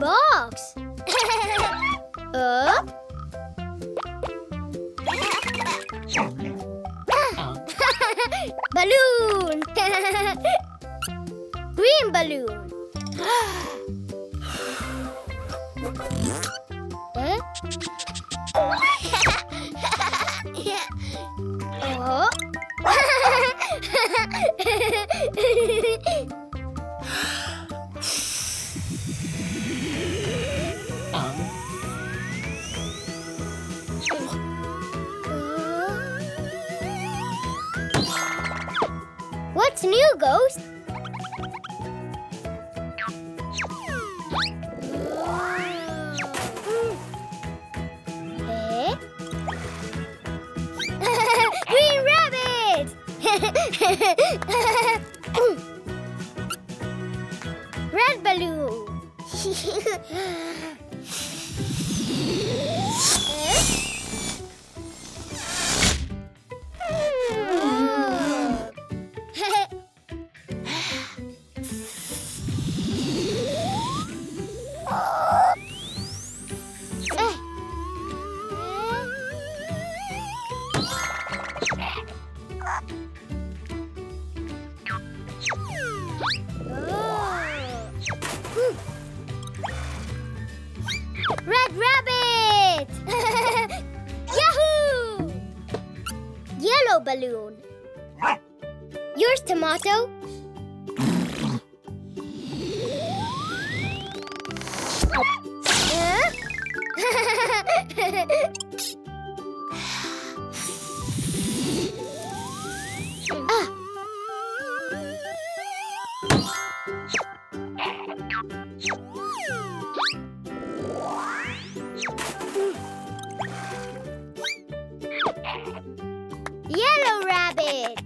Box. Up. Balloon. Green balloon. What's new, Ghost? Green rabbit! Red balloon! Red rabbit! Yahoo! Yellow balloon. Yours, Tomato. Yellow rabbit.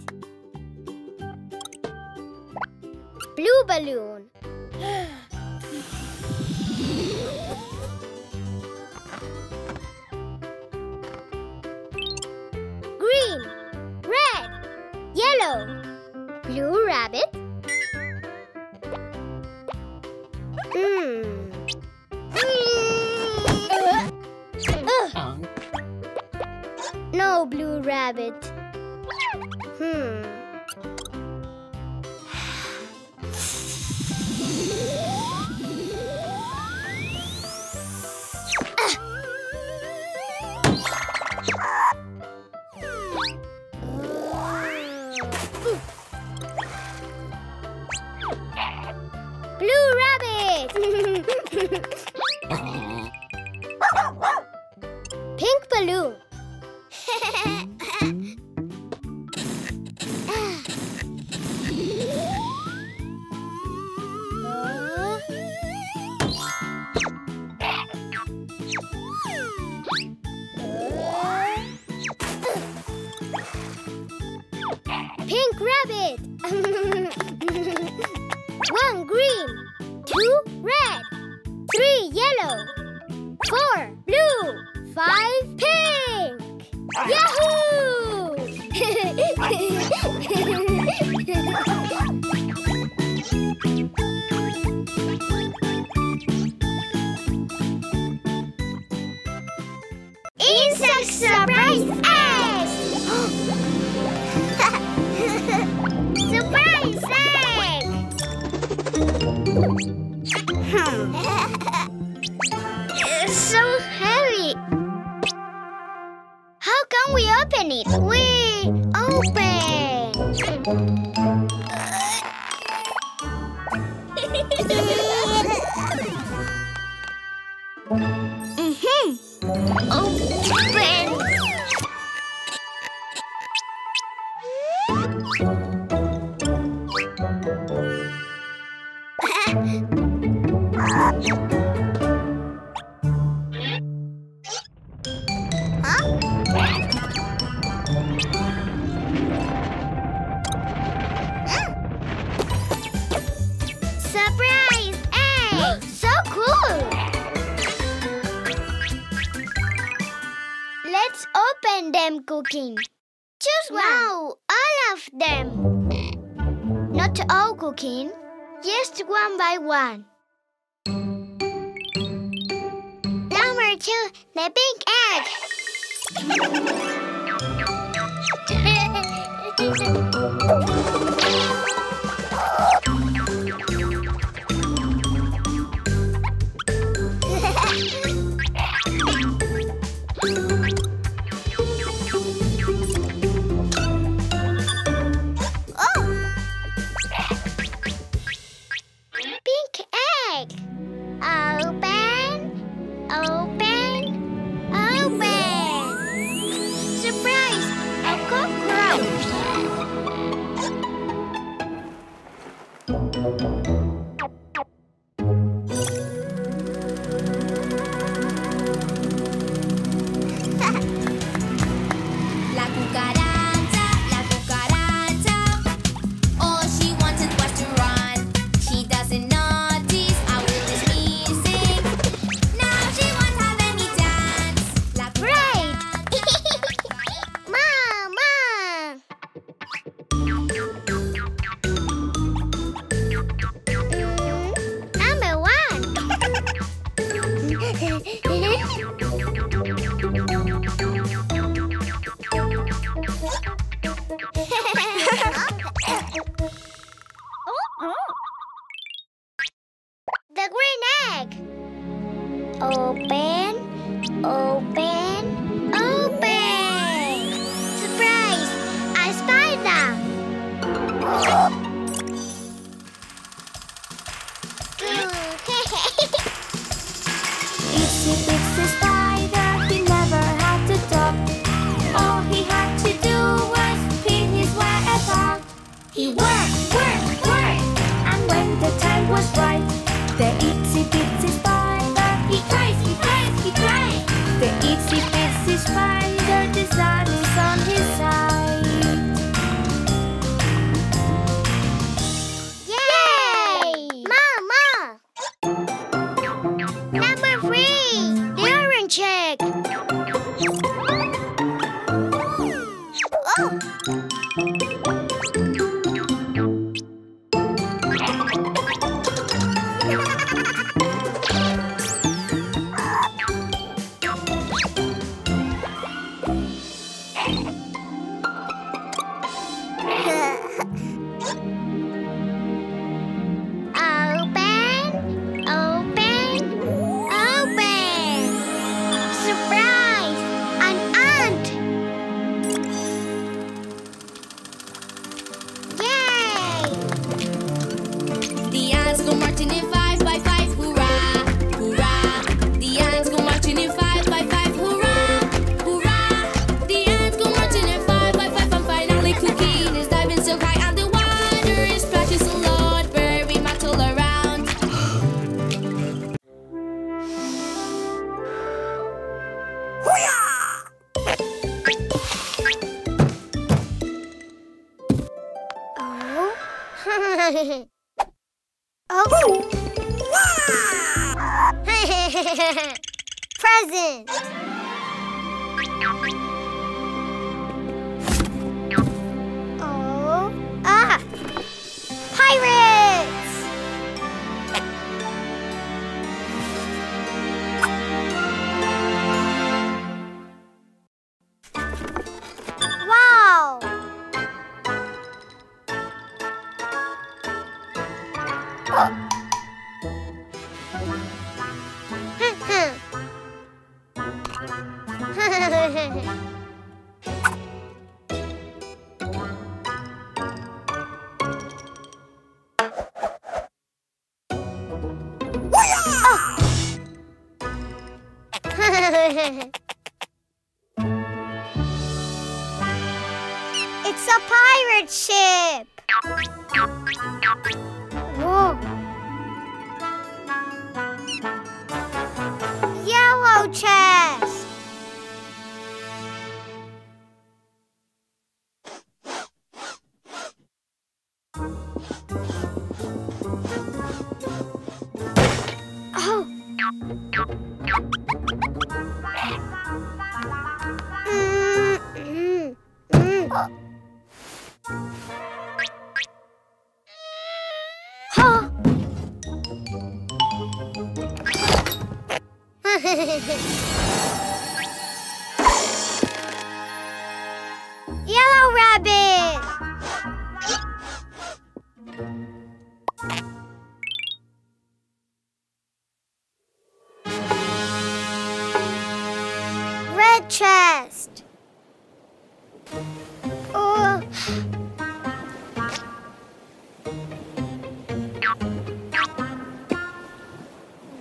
Blue balloon. Green, red, yellow. Blue rabbit. No blue rabbit. Blue rabbit. Pink balloon. Pink rabbit. One green, two red, three yellow, four blue, five pink. Yahoo! Insect surprise eggs! Surprise egg! It's so heavy. How can we open it? We open. Let's open them, Cooking. Choose one. No, all of them. Not all cooking, just one by one. Number 2, the big egg. It's a pirate ship. Whoa. Yellow chest. Yellow rabbit. Red chest. Oh.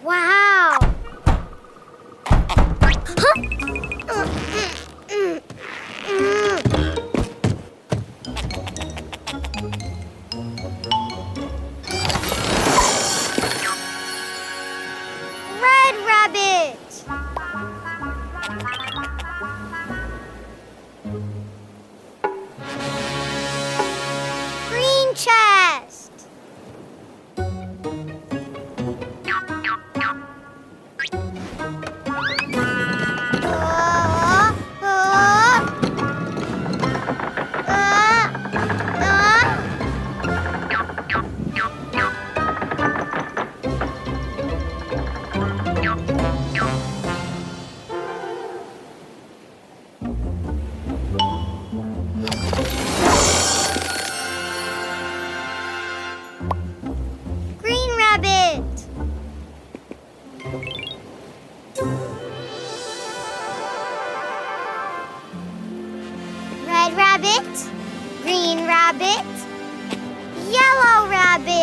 Wow. Red rabbit, green rabbit, yellow rabbit.